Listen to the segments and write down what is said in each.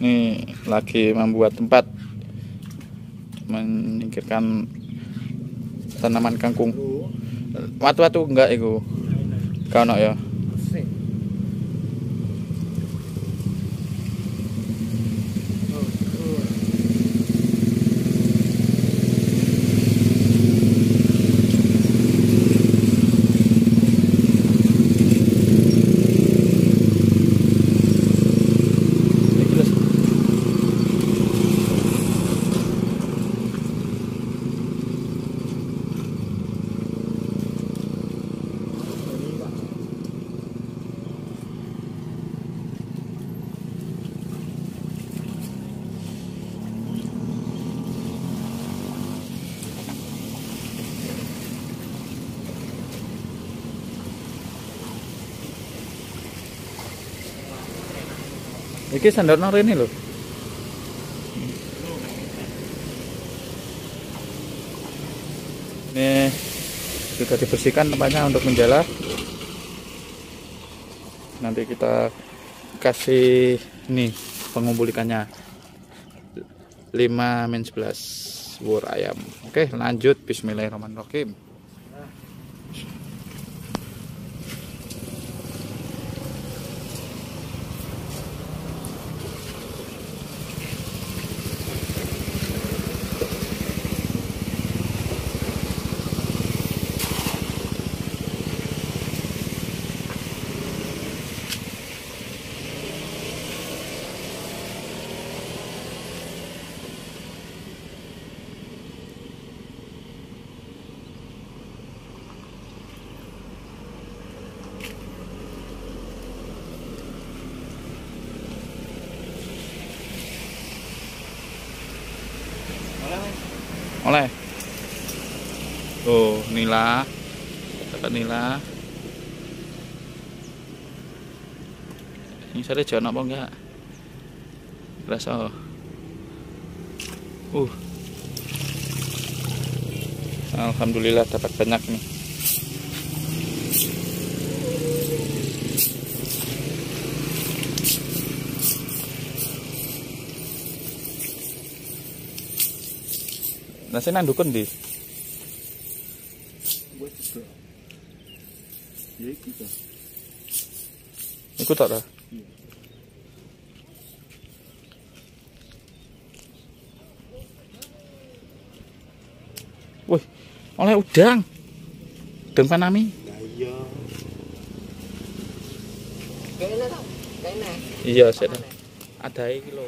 Ini lagi membuat tempat menyingkirkan tanaman kangkung. Watu-watu enggak iku. Kono ya. Iki sandarno rene lho. Ini sudah dibersihkan tempatnya untuk menjala. Nanti kita kasih nih pengumpul ikannya 5-11 wur ayam. Oke, lanjut. Bismillahirrahmanirrahim. Oleh tuh nila, dapat nila ini. Saya jangan apa enggak rasa alhamdulillah dapat banyak nih. Nasi nandukun di. Ikut tak dah. Wih, oleh udang. Udang panami. Iya, saya ada kilo.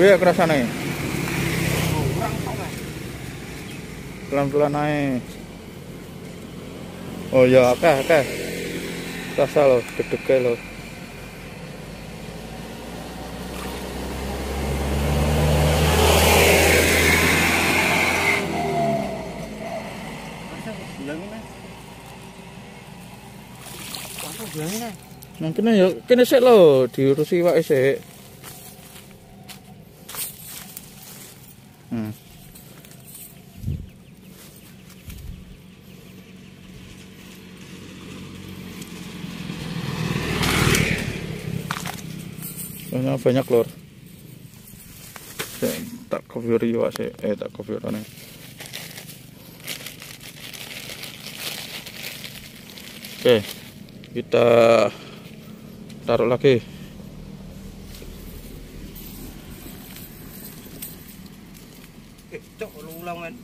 Wih, kerasa nih. Pelan-pelan naik. Oh ya, oke. Kerasa loh, deg-deg loh. Masa bilangin, Mas. Nah, kena ya, kena sik loh, diurusi wae sik. Banyak lor. Saya tak cover juga saya, tak cover aneh. Oke, kita taruh lagi. Cok ulangan.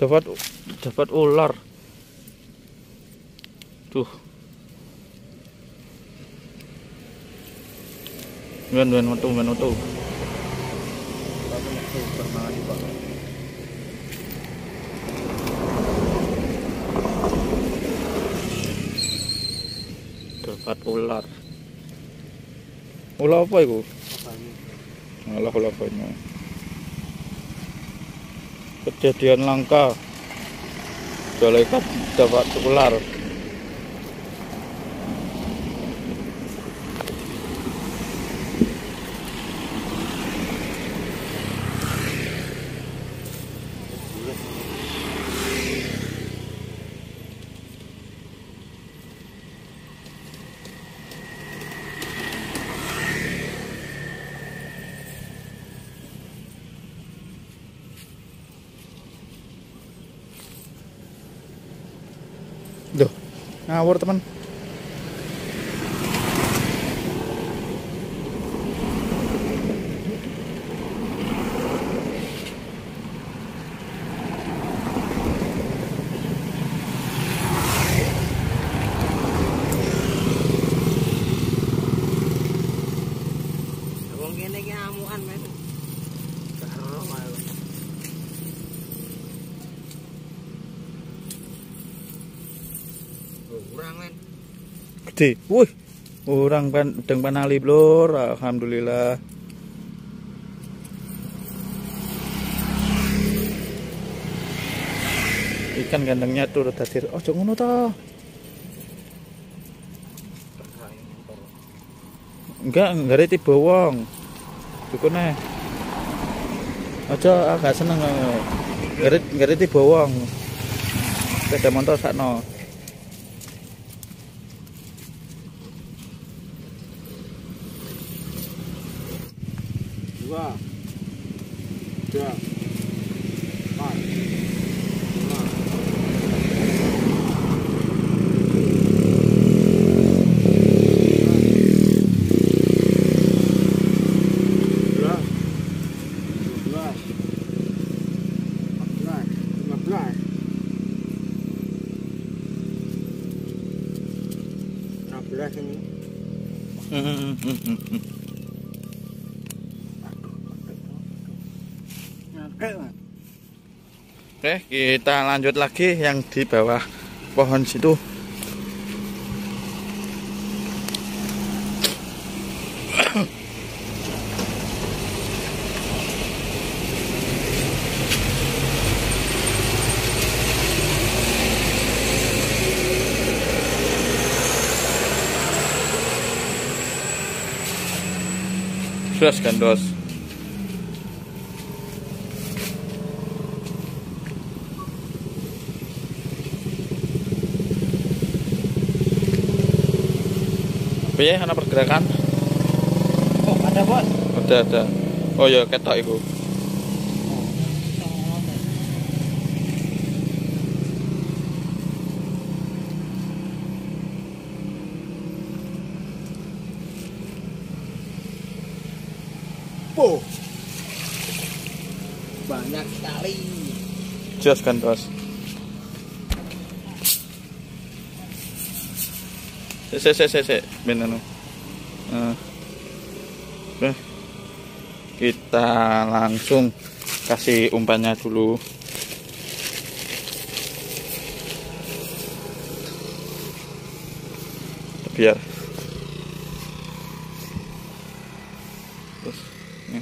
Dapat ular. Tuh. Menutup. Dapat ular. Ular apa itu? Ular apa ini? kejadian langka, jalekat dapat tular. Duh, ngawur teman. Wong ngene iki amukan men. Karo malah. Urang men. Gede. Wih. Urang udang panali blur. Alhamdulillah. Ikan gandengnya turut hadir. Oh, ojo ngono ta. Enggak ada tiba wong. Dukune. Ojo agak seneng. Enggak ada tiba wong. Sepeda motor sakno. Dua, tiga, empat, lima. Ini. Oke, kita lanjut lagi yang di bawah pohon situ. Sudah gandos. Ya, ada pergerakan. Oh, ada bos. Ada. Oh ya, ketok ibu. Oh, banyak sekali. Jos kan bos. Kita langsung kasih umpannya dulu. Biar. Terus, ya.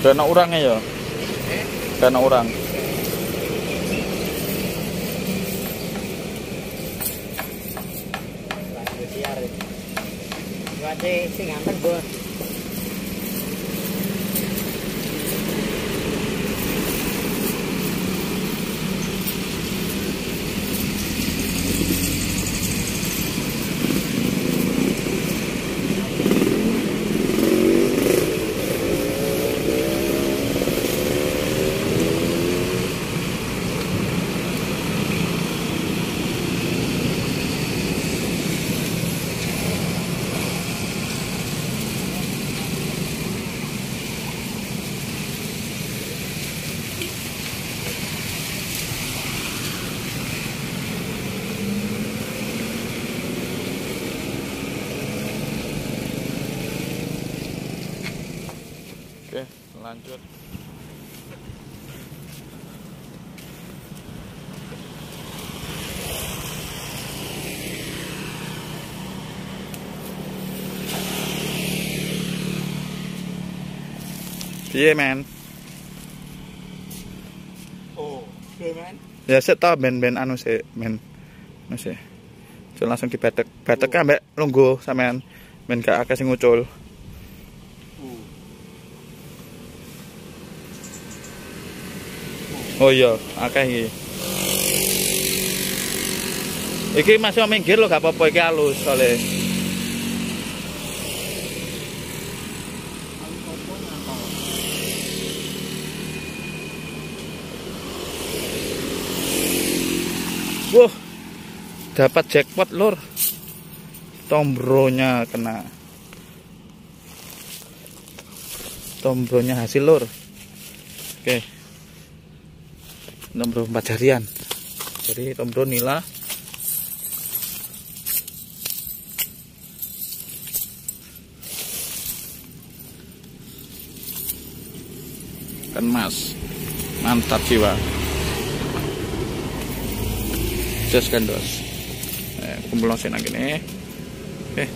Dana orangnya ya, dana orang. Pade sing antek, Bos. Lanjut. Piye, men? Oh, piye, men? Ya sik ta ben-ben anu sik, men. Wis. Langsung dibatek. Batek ambek lungguh sampean men gak akeh sing ngucul. Oh iya, akeh iki. Iki masih minggir lho, gak apa-apa iki halus soalnya. Wah, dapat jackpot lur. Tombronya kena. Tombronya hasil lur. Oke. Tombro 4 jarian. Jadi tombro nila. Kan mas. Mantap jiwa. Jos kan dos. Kumpulin lagi nih. Oke.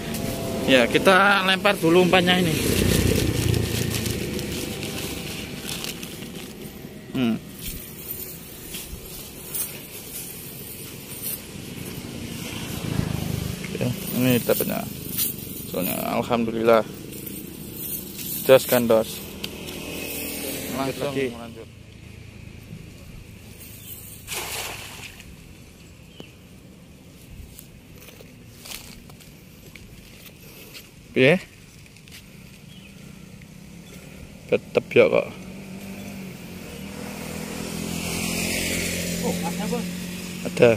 Ya, kita lempar dulu umpannya ini. Ini dapatnya, soalnya alhamdulillah jos kan dos. Langsung lanjut. Piye? Tetep ya kok. Oh, ada apa? Ada.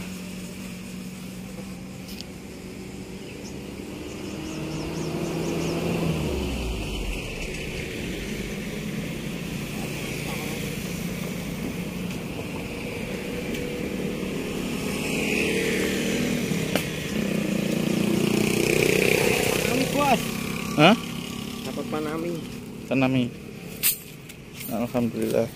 Hah? Dapat panami. Panami. Alhamdulillah.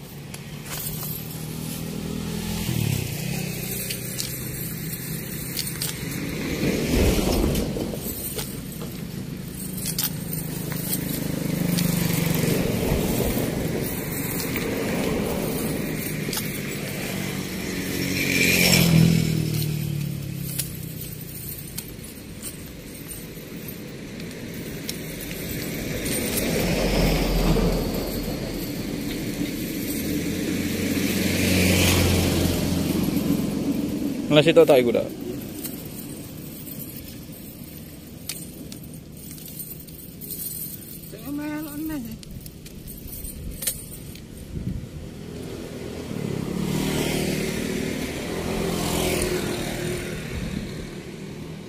Nasi total iku dah.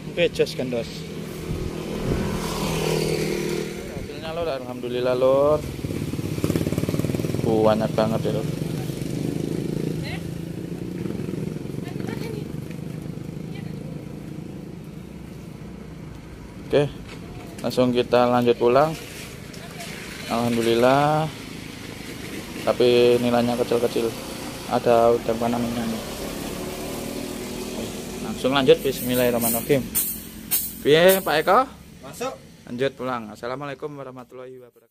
Oke, jos kan dos. Hasilnya lor, alhamdulillah lor. Banyak banget ya lor. Oke, langsung kita lanjut pulang. Alhamdulillah, tapi nilainya kecil-kecil. Ada udang panaminya nih. Langsung lanjut. Bismillahirrahmanirrahim. Piye Pak Eko? Masuk. Lanjut pulang. Assalamualaikum warahmatullahi wabarakatuh.